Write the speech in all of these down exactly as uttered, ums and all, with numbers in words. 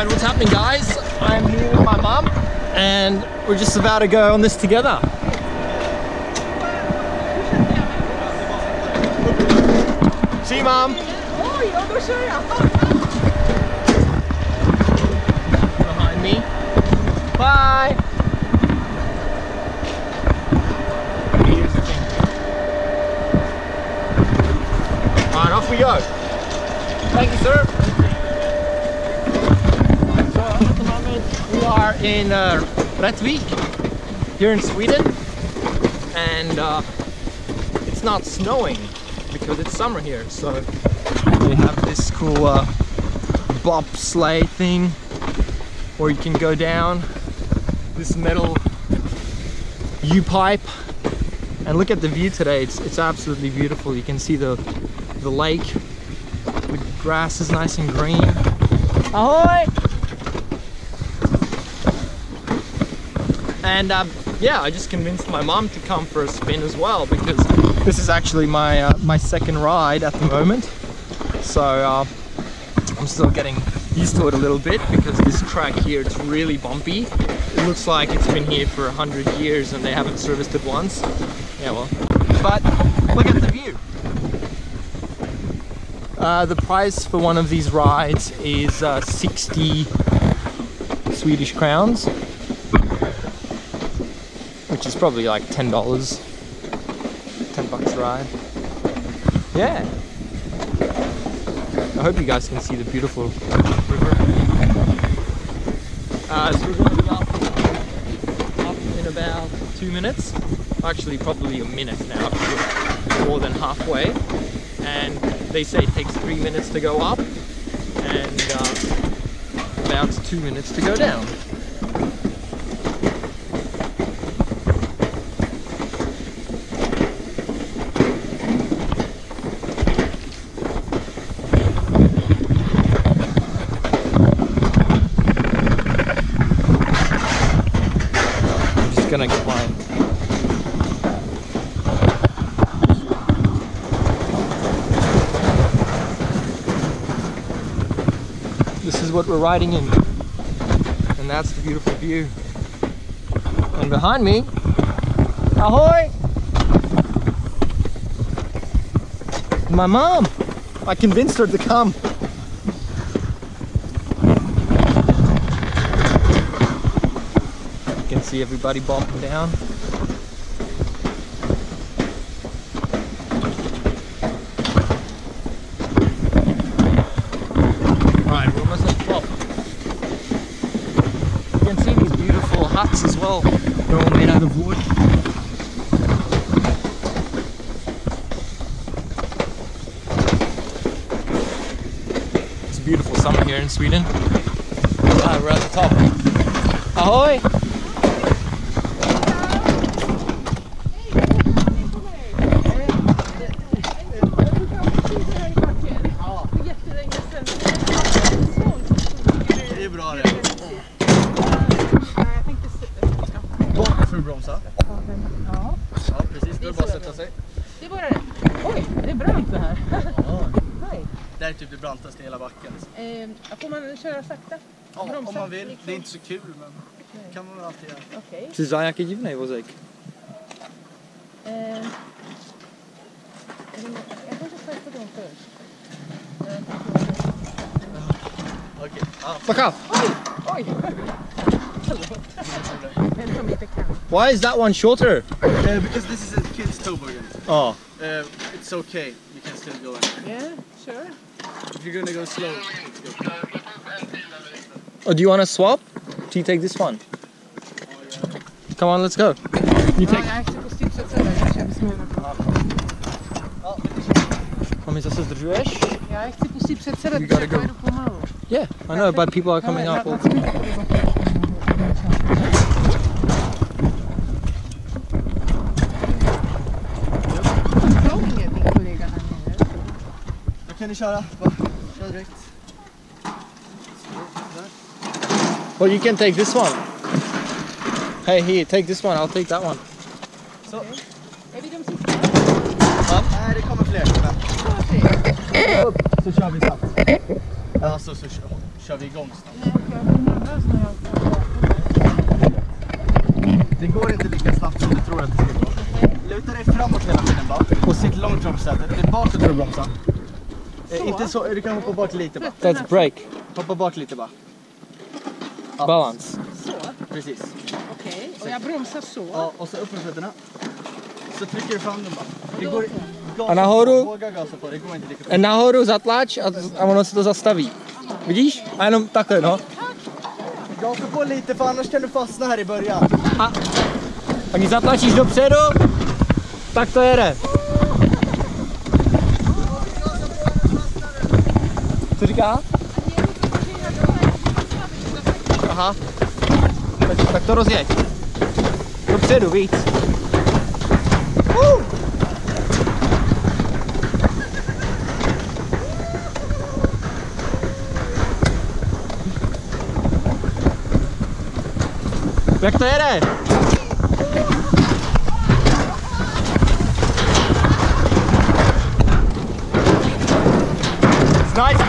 Alright, what's happening guys? I'm here with my mum and we're just about to go on this together. See you, Mum. Behind me. Bye. Here's the thing. Alright, off we go. Thank you, sir. So at the moment we are in uh, Rättvik here in Sweden, and uh, it's not snowing because it's summer here, so we have this cool uh, bobsleigh thing, or you can go down this metal U-pipe and look at the view today. It's, it's absolutely beautiful. You can see the, the lake, the grass is nice and green. Ahoy! And um, yeah, I just convinced my mom to come for a spin as well, because this is actually my uh, my second ride at the moment, so uh, I'm still getting used to it a little bit, because this track here, it's really bumpy. It looks like it's been here for a hundred years and they haven't serviced it once. Yeah, well, but look at the view. Uh, the price for one of these rides is uh, sixty Swedish crowns, which is probably like ten dollars. ten bucks a ride. Yeah. I hope you guys can see the beautiful river. Uh, so we're going to be up, up in about two minutes. Actually, probably a minute now, because we're more than halfway. And they say it takes three minutes to go up, and uh, about two minutes to go down. Gonna climb. This is what we're riding in, and that's the beautiful view. And behind me, ahoy! My mom! I convinced her to come. See everybody bumping down. Alright, we're almost at the top. You can see these beautiful huts as well. They're all made out of wood. It's a beautiful summer here in Sweden. Alright, we're at the top. Ahoy! Det var det. Oj, det är brant det här. Nej. Det här är typ det brantaste i hela backen. Eh, får man köra sakta? Ja, om man vill. Det är inte så kul, men det kan man alltid göra. Okej. Czy zajaki dziwnej wozek? Eh. Jag kanske ska ta dem först. Okej. Ah, fuck. Oj, oj. Why is that one shorter? Uh, because this is a kid's toboggan. Oh. Uh, it's okay. You can still go in. Yeah, sure. If you're gonna go slow, let's go. Oh, do you wanna swap? Do you take this one? Oh, yeah. Come on, let's go. You take. You gotta go. Yeah, I know, but people are coming up all the time. Well, you can take this one. Hey, here, take this one. I'll take that one. So. Huh? Alltså så kör, kör vi igång snabbt. Det går inte lika snabbt som du tror att det ska gå. Luta dig framåt hela tiden bara. Och sitt långt framsätet. Det är bakåt när du bromsar. Eh, inte så, du kan hoppa bak lite bara. That's break. Hoppa bak lite bara. Ja. Balance. Så? Precis. Okej, okay. Och jag bromsar så. Ja, och så upp med fötterna. Så trycker du fram dem bara. Det går... A nahoru, nahoru zatlač a, a ono se to zastaví. Vidíš? A jenom takhle, no. Gasa på lite, för annars kan du fastna här i början. A, a když zatlačíš dopředu, tak to jede. Co říká? Aha. Tak, tak to rozjeď. Dopředu, víc. Uh! Jak to jede? It's nice.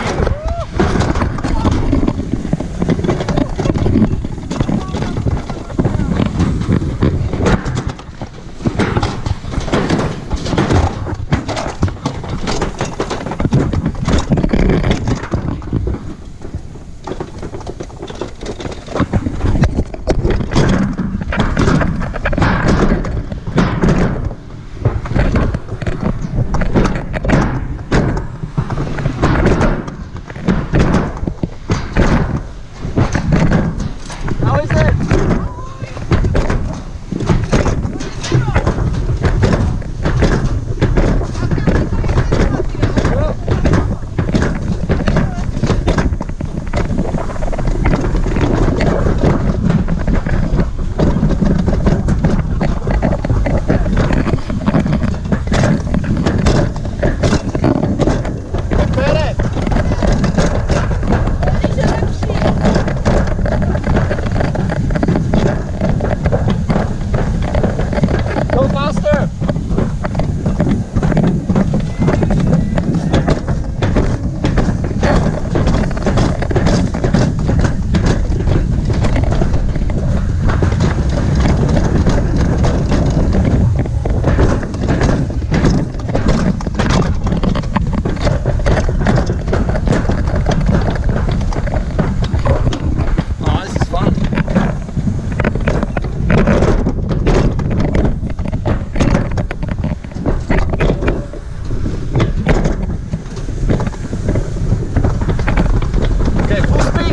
Okay, full speed.